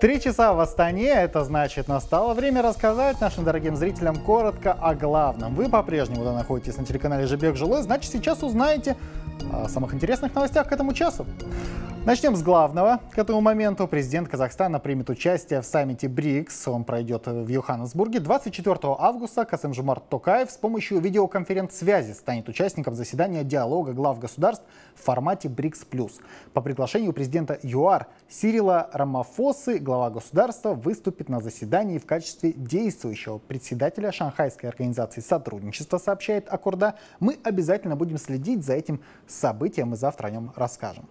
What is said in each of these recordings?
3 часа в Астане, это значит, настало время рассказать нашим дорогим зрителям коротко о главном. Вы по-прежнему находитесь на телеканале Жибек Жолы, значит, сейчас узнаете о самых интересных новостях к этому часу. Начнем с главного. К этому моменту президент Казахстана примет участие в саммите БРИКС. Он пройдет в Йоханнесбурге 24 августа. Касым-Жомарт Токаев с помощью видеоконференц-связи станет участником заседания диалога глав государств в формате БРИКС+. По приглашению президента ЮАР Сирила Рамафосы глава государства выступит на заседании в качестве действующего председателя Шанхайской организации сотрудничества, сообщает Аккорда. Мы обязательно будем следить за этим событием и завтра о нем расскажем.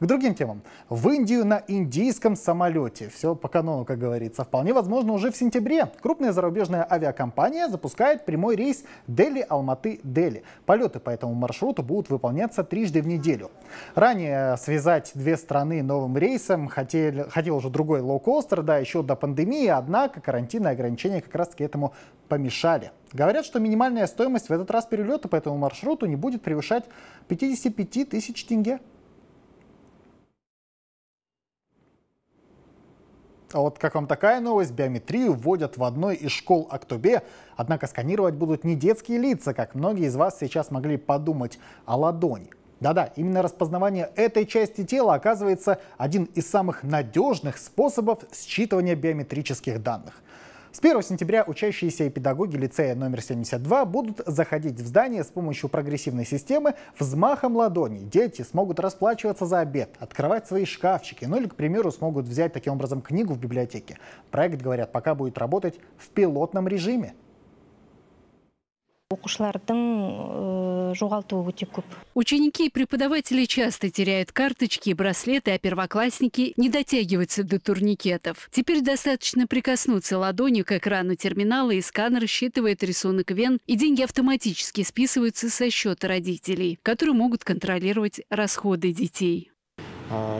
К другим темам. В Индию на индийском самолете. Все по канону, как говорится. Вполне возможно, уже в сентябре крупная зарубежная авиакомпания запускает прямой рейс Дели-Алматы-Дели. Полеты по этому маршруту будут выполняться трижды в неделю. Ранее связать две страны новым рейсом хотел уже другой лоукостер, да, еще до пандемии, однако карантинные ограничения как раз-таки этому помешали. Говорят, что минимальная стоимость в этот раз перелета по этому маршруту не будет превышать 55 тысяч тенге. А вот как вам такая новость? Биометрию вводят в одной из школ Актобе. Однако сканировать будут не детские лица, как многие из вас сейчас могли подумать, а ладони. Да-да, именно распознавание этой части тела оказывается один из самых надежных способов считывания биометрических данных. С 1 сентября учащиеся и педагоги лицея номер 72 будут заходить в здание с помощью прогрессивной системы взмахом ладони. Дети смогут расплачиваться за обед, открывать свои шкафчики, ну или, к примеру, смогут взять таким образом книгу в библиотеке. Проект, говорят, пока будет работать в пилотном режиме. Ученики и преподаватели часто теряют карточки и браслеты, а первоклассники не дотягиваются до турникетов. Теперь достаточно прикоснуться ладонью к экрану терминала, и сканер считывает рисунок вен, и деньги автоматически списываются со счета родителей, которые могут контролировать расходы детей.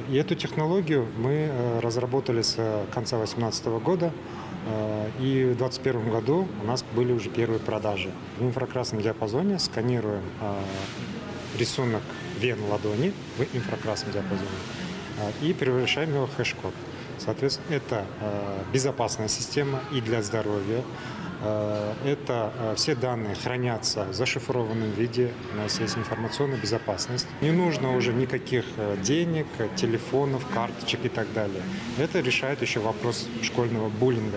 И эту технологию мы разработали с конца 2018 года. И в 2021 году у нас были уже первые продажи. В инфракрасном диапазоне сканируем рисунок вен ладони в инфракрасном диапазоне и превращаем его в хэш-код. Соответственно, это безопасная система и для здоровья. Это все данные хранятся в зашифрованном виде, у нас есть информационная безопасность. Не нужно уже никаких денег, телефонов, карточек и так далее. Это решает еще вопрос школьного буллинга.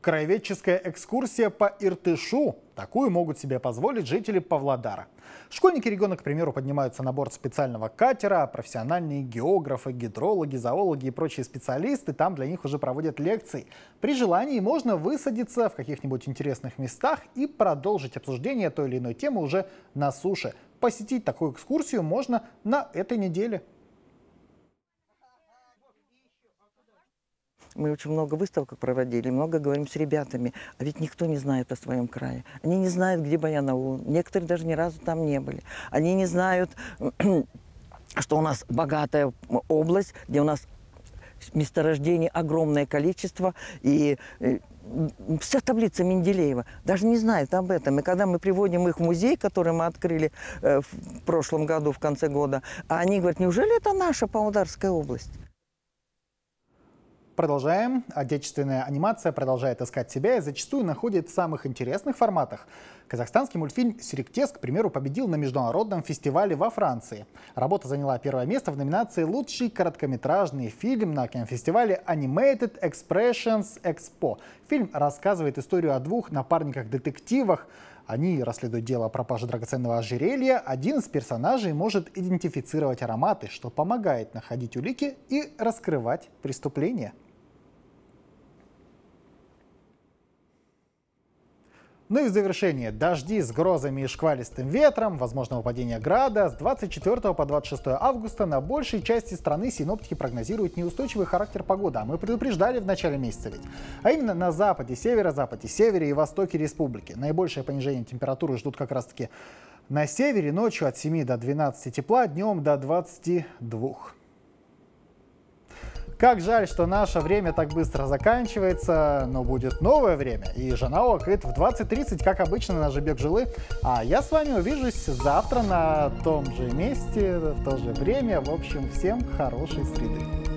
Краеведческая экскурсия по Иртышу. Такую могут себе позволить жители Павлодара. Школьники региона, к примеру, поднимаются на борт специального катера, а профессиональные географы, гидрологи, зоологи и прочие специалисты там для них уже проводят лекции. При желании можно высадиться в каких-нибудь интересных местах и продолжить обсуждение той или иной темы уже на суше. Посетить такую экскурсию можно на этой неделе. Мы очень много выставок проводили, много говорим с ребятами, а ведь никто не знает о своем крае. Они не знают, где Баянаул, некоторые даже ни разу там не были. Они не знают, что у нас богатая область, где у нас месторождений огромное количество, и вся таблица Менделеева даже не знает об этом. И когда мы приводим их в музей, который мы открыли в прошлом году, в конце года, они говорят, неужели это наша Павлодарская область? Продолжаем. Отечественная анимация продолжает искать себя и зачастую находит в самых интересных форматах. Казахстанский мультфильм «Серектес», к примеру, победил на международном фестивале во Франции. Работа заняла первое место в номинации «Лучший короткометражный фильм» на кинофестивале Animated Expressions Expo. Фильм рассказывает историю о двух напарниках-детективах. Они расследуют дело о пропаже драгоценного ожерелья. Один из персонажей может идентифицировать ароматы, что помогает находить улики и раскрывать преступления. Ну и в завершение. Дожди с грозами и шквалистым ветром, возможного падения града. С 24 по 26 августа на большей части страны синоптики прогнозируют неустойчивый характер погоды. А мы предупреждали в начале месяца ведь. А именно на западе, севере и востоке республики. Наибольшее понижение температуры ждут как раз таки на севере. Ночью от 7 до 12 тепла, днем до 22. Как жаль, что наше время так быстро заканчивается, но будет новое время. И Жаңа уақыт в 20:30, как обычно, на Жибек Жолы. А я с вами увижусь завтра на том же месте, в то же время. В общем, всем хорошей среды.